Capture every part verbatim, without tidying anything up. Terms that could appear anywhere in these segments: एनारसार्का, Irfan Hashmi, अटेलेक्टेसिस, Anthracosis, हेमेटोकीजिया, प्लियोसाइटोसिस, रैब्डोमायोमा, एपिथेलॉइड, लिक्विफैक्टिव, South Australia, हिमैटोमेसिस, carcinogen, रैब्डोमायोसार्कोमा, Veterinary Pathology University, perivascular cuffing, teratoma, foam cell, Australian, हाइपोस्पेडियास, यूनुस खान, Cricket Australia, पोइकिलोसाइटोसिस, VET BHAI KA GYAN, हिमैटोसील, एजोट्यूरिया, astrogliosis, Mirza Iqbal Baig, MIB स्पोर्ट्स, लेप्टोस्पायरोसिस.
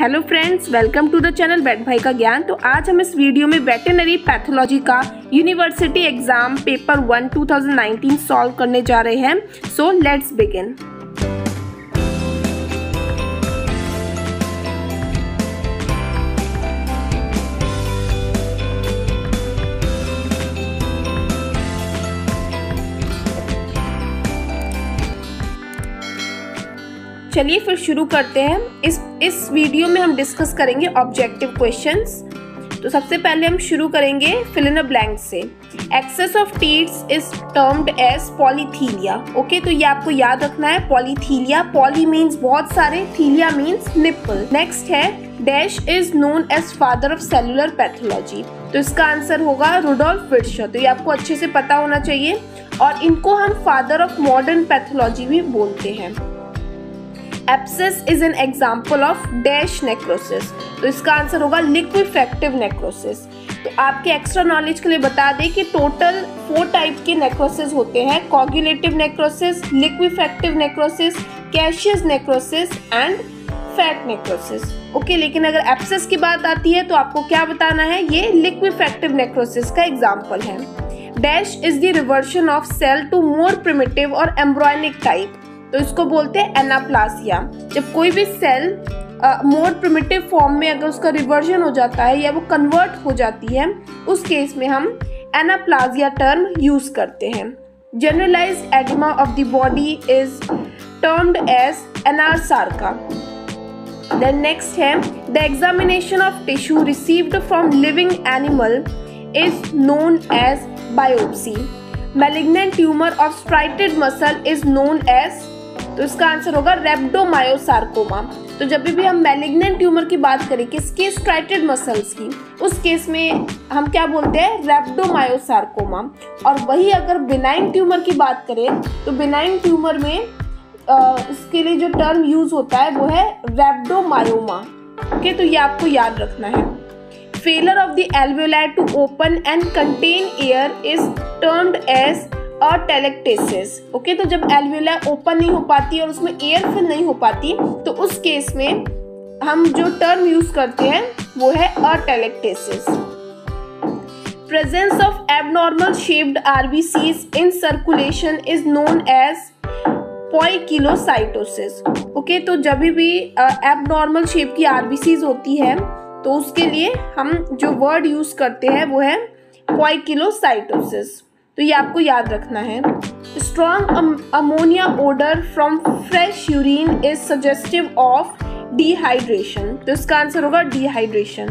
Hello friends, welcome to the channel vet भाई का ज्ञान। तो आज हम इस वीडियो में वेटरनरी पैथोलॉजी का university exam paper one two thousand nineteen solve करने जा रहे हैं। So let's begin. चलिए फिर शुरू करते हैं। इस इस वीडियो में हम डिस्कस करेंगे ऑब्जेक्टिव क्वेश्चंस। तो सबसे पहले हम शुरू करेंगे फिल इन अ ब्लैंक से। Excess of teats is termed as polythelia. Okay, तो ये आपको याद रखना है, पॉलीथीलिया। पॉली मीन्स बहुत सारे, थीलिया मीन्स निप्पल। नेक्स्ट है dash is known as father of cellular pathology. तो इसका आंसर होगा रुडोल्फ विर्शो। तो ये आपको अच्छे से पता होना चाहिए और इनको हम फादर ऑफ मॉडर्न पैथोलॉजी भी बोलते हैं। Abscess is an example of dash necrosis. तो इसका आंसर होगा लिक्विफैक्टिव नेक्रोसिस। तो आपके एक्स्ट्रा नॉलेज के लिए बता दें कि टोटल फोर टाइप के नेक्रोसिस होते हैं: coagulative necrosis, लिक्विफैक्टिव necrosis, caseous necrosis and fat necrosis. Okay, लेकिन अगर एब्सेस की बात आती है तो आपको क्या बताना है, ये लिक्विफैक्टिव नेक्रोसिस का एग्जाम्पल है। Dash is the reversion of cell to more primitive और एम्ब्रायोनिक टाइप। तो इसको बोलते हैं एनाप्लासिया। जब कोई भी सेल मोर प्रिमिटिव फॉर्म में अगर उसका रिवर्जन हो जाता है या वो कन्वर्ट हो जाती है, उस केस में हम एनाप्लासिया टर्म यूज करते हैं। Generalised oedema of the body is termed as एनारसार्का। Then next है the examination of tissue received from living animal is known as biopsy. Malignant tumour of striated muscle is known as, तो इसका answer होगा रैब्डोमायोसार्कोमा। तो जब भी हम malignant tumour की बात करें किसके, स्ट्राइटेड मसल्स की, उस केस में हम क्या बोलते हैं, रैब्डोमायोसार्कोमा। और वही अगर बिनाइन ट्यूमर की बात करें तो बिनाइन ट्यूमर में आ, इसके लिए जो टर्म यूज होता है वो है रैब्डोमायोमा। ओके, तो ये आपको याद रखना है। Failure of the alveoli to open and contain air is termed as telectasis. Okay, तो जब एल्वियोला ओपन नहीं हो पाती और उसमें एयर फिल नहीं हो पाती तो उस केस में हम जो टर्म यूज करते हैं वो है अटेलेक्टेसिस। Presence of abnormal shaped RBCs in circulation is known as पोइकिलोसाइटोसिस। Okay, तो जब भी एबनॉर्मल शेप की आरबीसीज होती है तो उसके लिए हम जो वर्ड यूज करते हैं वो है पोइकिलोसाइटोसिस। तो ये आपको याद रखना है। Strong ammonia odour from fresh urine is suggestive of dehydration. तो इसका आंसर होगा dehydration.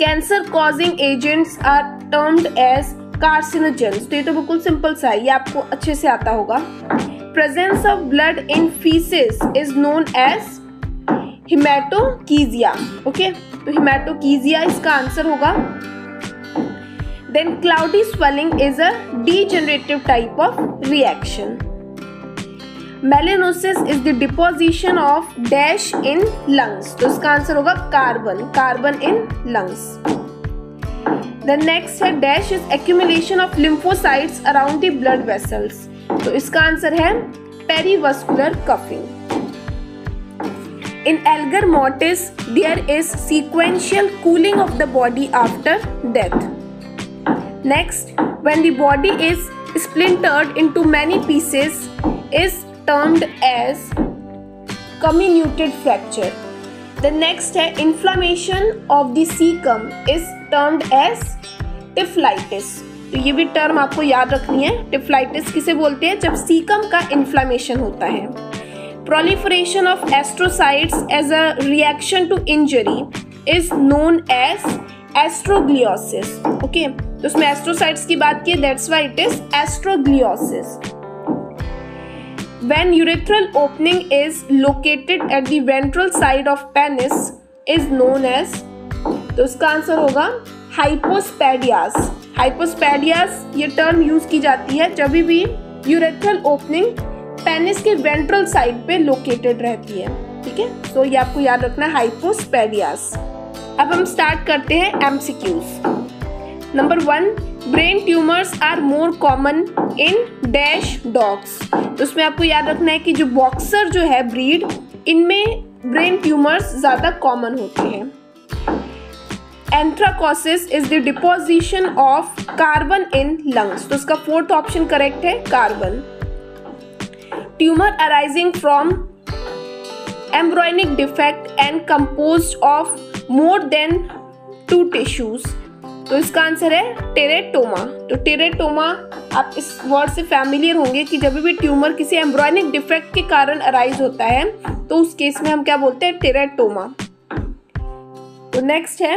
Cancer causing agents are termed as carcinogens. तो ये तो बिल्कुल सिंपल सा है, ये आपको अच्छे से आता होगा। Presence of blood in faeces is known as हेमेटोकीजिया। Okay, तो हेमेटोकीजिया इसका आंसर होगा। Then cloudy swelling is a degenerative type of reaction. Melanosis is the deposition of dash in lungs. तो इसका आंसर होगा carbon, carbon in lungs. The next है dash is accumulation of lymphocytes around the blood vessels. तो इसका answer है perivascular cuffing. In Algar mortis, there is sequential cooling of the body after death. Next, when the body is splintered into many pieces is termed as comminuted fracture. The next है inflammation of the cecum is termed as typhlitis. तो ये भी term आपको याद रखनी है। Typhlitis किसे बोलते हैं, जब cecum का inflammation होता है। Proliferation of astrocytes as a reaction to injury is known as astrogliosis. Okay, तो उसमें एस्ट्रोसाइट्स की बात की, that's why it is astrogliosis. When urethral opening is located at the ventral side of penis is known as, तो इसका answer होगा हाइपोस्पेडियास। हाइपोस्पेडियास ये term use की जाती है जब भी यूरेथ्रल ओपनिंग पेनिस के वेंट्रल साइड पे लोकेटेड रहती है। ठीक है, सो ये आपको याद रखना है, हाइपोस्पेडियास। अब हम स्टार्ट करते हैं MCQs. Number one, brain tumours are more common in dash dogs. तो उसमें आपको याद रखना है कि जो बॉक्सर जो है ब्रीड, इनमें ब्रेन ट्यूमर्स ज़्यादा कॉमन होते हैं। Anthracosis is the deposition of carbon in lungs. तो इसका फोर्थ ऑप्शन करेक्ट है carbon. Tumour arising from embryonic defect and composed of more than two tissues, तो इसका आंसर है टेरेटोमा। तो टेरेटोमा आप इस वर्ड से फैमिलियर होंगे कि जब भी ट्यूमर किसी एम्ब्रायोनिक डिफेक्ट के कारण अराइज होता है तो उस केस में हम क्या बोलते हैं, टेरेटोमा। तो नेक्स्ट है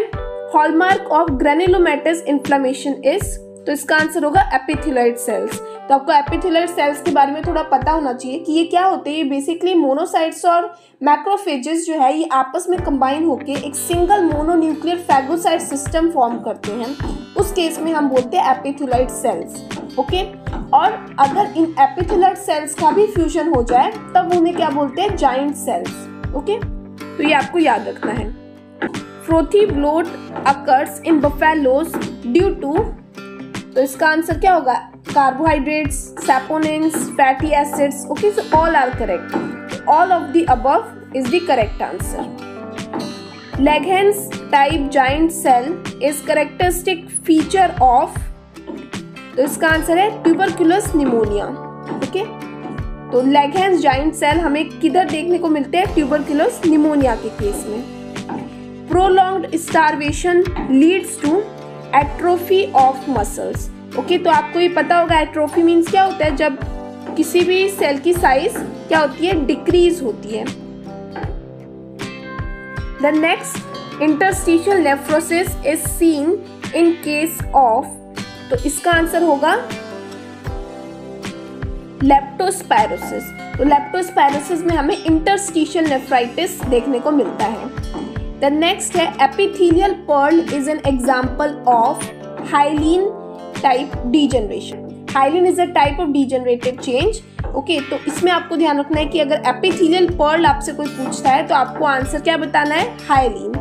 hallmark of granulomatous inflammation is, तो इसका आंसर होगा एपिथेलॉइड सेल्स। तो आपको एपिथेलॉइड सेल्स के बारे में थोड़ा पता होना चाहिए कि ये क्या होते हैं। ये बेसिकली मोनोसाइट्स और मैक्रोफेजेस जो है ये आपस में कंबाइन होकर एक single mononuclear phagocyte system form करते हैं, उस केस में हम बोलते हैं एपिथेलॉइड सेल्स। ओके, और अगर इन एपिथेलॉइड सेल्स का भी फ्यूजन हो जाए तब उन्हें क्या बोलते हैं, जाइंट सेल्स। ओके, तो ये आपको याद रखना है। Frothy bloat occurs in buffaloes due to, तो इसका आंसर क्या होगा, carbohydrates, saponins, fatty acids. Okay, so all are correct, all of the above is the correct answer. Langhans type giant cell is characteristic feature of, तो इसका answer है tuberculosis pneumonia. Okay, तो लेगहेंस giant cell हमें किधर देखने को मिलते हैं, ट्यूबरकुलोस निमोनिया के केस में। Prolonged starvation leads to atrophy of muscles. Okay, तो आपको ये पता होगा एट्रोफी मीन्स क्या होता है, जब किसी भी सेल की साइज क्या होती है, डिक्रीज होती है। The next interstitial nephrosis is seen in case of, तो इसका आंसर होगा लेप्टोस्पायरोसिस। तो लेप्टोस्पायरोसिस में हमें इंटरस्टिशियल नेफ्राइटिस देखने को मिलता है। द नेक्स्ट है epithelial pearl is an example of hyaline type degeneration. Hyaline is a type of degenerative change. Okay, तो इसमें आपको ध्यान रखना है कि अगर एपिथेलियल पर्ल आपसे कोई पूछता है तो आपको आंसर क्या बताना है, hyaline.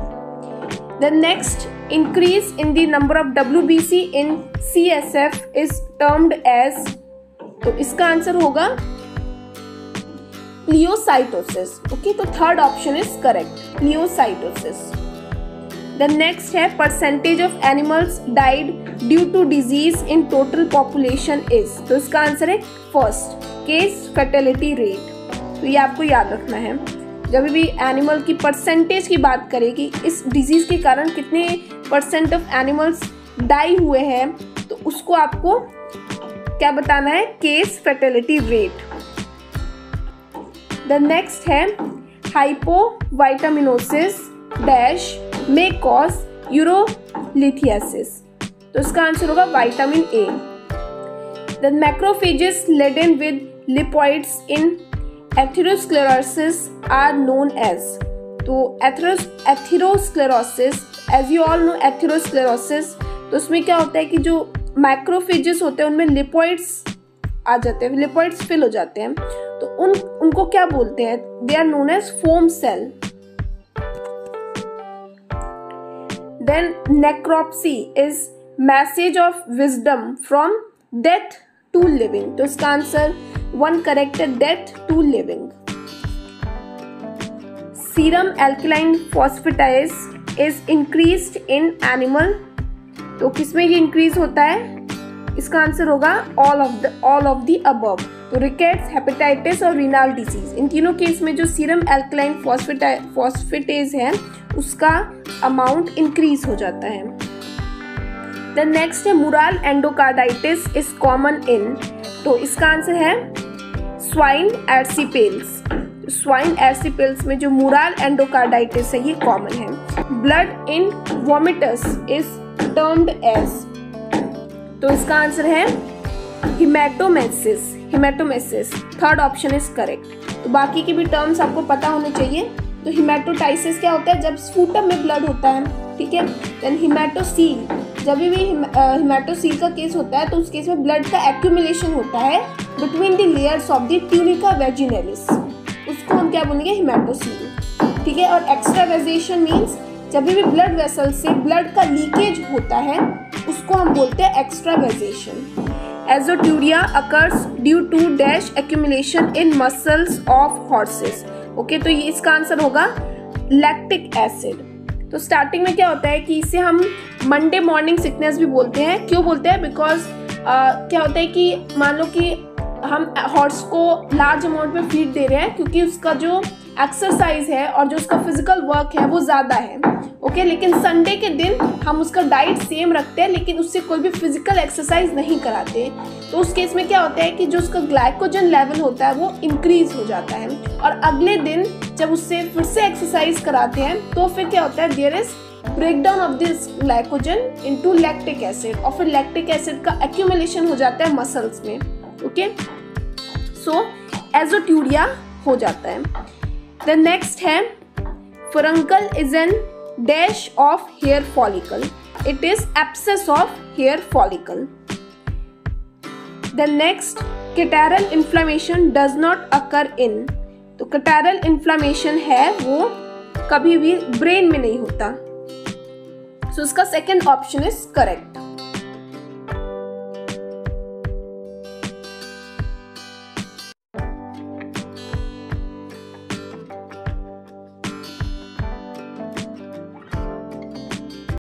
The next increase in the number of W B C in C S F is termed as, तो इसका आंसर होगा प्लियोसाइटोसिस। ओके, तो third option is correct, प्लियोसाइटोसिस। The next है percentage of animals died due to disease in total population is, तो इसका answer है first, case fatality rate. तो ये आपको याद रखना है, जब भी एनिमल की परसेंटेज की बात करें कि इस डिजीज के कारण कितने परसेंट ऑफ एनिमल्स डाई हुए हैं तो उसको आपको क्या बताना है, case fatality rate. The next है हाइपोविटामिनोसिस डैश में कॉज यूरोलिथियासिस, तो इसका आंसर होगा vitamin A. The macrophages laden with lipoids in atherosclerosis are known as, तो atherosclerosis as you all know atherosclerosis, तो उसमें क्या होता है कि जो मैक्रोफेजेस होते हैं उनमें लिपॉइड्स आ जाते हैं, लिपॉइड्स फिल हो जाते हैं, तो उन उनको क्या बोलते हैं, they are known as foam cell. Then necropsy is message of wisdom from death to living, तो इसका आंसर वन करेक्ट है, death to living. Serum alkaline phosphatase is increased in animal, तो किसमें ये इंक्रीज होता है, इसका आंसर होगा all of the all of the above. तो रिकेट्स, हेपेटाइटिस और रीनल डिजीज, इन तीनों केस में जो सीरम एल्कलाइन फॉस्फेटेज है उसका अमाउंट इंक्रीज हो जाता है। द नेक्स्ट है मुरल एंडोकार्डाइटिस इज कॉमन इन, तो इसका आंसर है स्वाइन एरसिपेल्स। स्वाइन एरसिपेल्स में जो मुरल एंडोकार्डाइटिस है ये कॉमन है। Blood in vomitus is termed as, तो इसका आंसर है हिमैटोमेसिस। हिमैटोमेसिस third option is correct. तो बाकी के भी टर्म्स आपको पता होने चाहिए। तो हिमैटोटाइसिस क्या होता है, जब स्पूटम में ब्लड होता है, ठीक है। देन हिमैटोसील, जब भी हिमैटोसील का केस होता है तो उस केस में ब्लड का एक्यूमुलेशन होता है between the layers of the tunica vaginalis, उसको हम क्या बोलेंगे, हिमैटोसील, ठीक है। और एक्सट्रावेजेशन मीन्स जब भी ब्लड वेसल से ब्लड का लीकेज होता है उसको हम बोलते हैं extravasation. एजोट्यूरिया occurs due to dash accumulation in muscles of horses, okay, तो ये इसका आंसर होगा लैक्टिक एसिड। तो स्टार्टिंग में क्या होता है कि इसे हम मंडे मॉर्निंग सिकनेस भी बोलते हैं। क्यों बोलते हैं? बिकॉज uh, क्या होता है कि मान लो कि हम हॉर्स को लार्ज अमाउंट में फीड दे रहे हैं क्योंकि उसका जो एक्सरसाइज है और जो उसका फिजिकल वर्क है वो ज़्यादा है, ओके। लेकिन संडे के दिन हम उसका डाइट सेम रखते हैं लेकिन उससे कोई भी फिजिकल एक्सरसाइज नहीं कराते, तो उस केस में क्या होता है कि जो उसका ग्लाइकोजन लेवल होता है वो इंक्रीज हो जाता है और अगले दिन जब उससे फिर से एक्सरसाइज कराते हैं तो फिर क्या होता है, there is breakdown of this glycogen into lactic acid और फिर लैक्टिक एसिड का एक्यूमुलेशन हो जाता है मसल्स में, ओके। सो एजोट्यूरिया हो जाता है। द नेक्स्ट है furuncle is an dash of hair follicle, it is abscess of hair follicle. The next catarrhal inflammation does not occur in, तो कैटरल इन्फ्लेमेशन है वो कभी भी ब्रेन में नहीं होता, सो so, इसका सेकेंड ऑप्शन इज करेक्ट।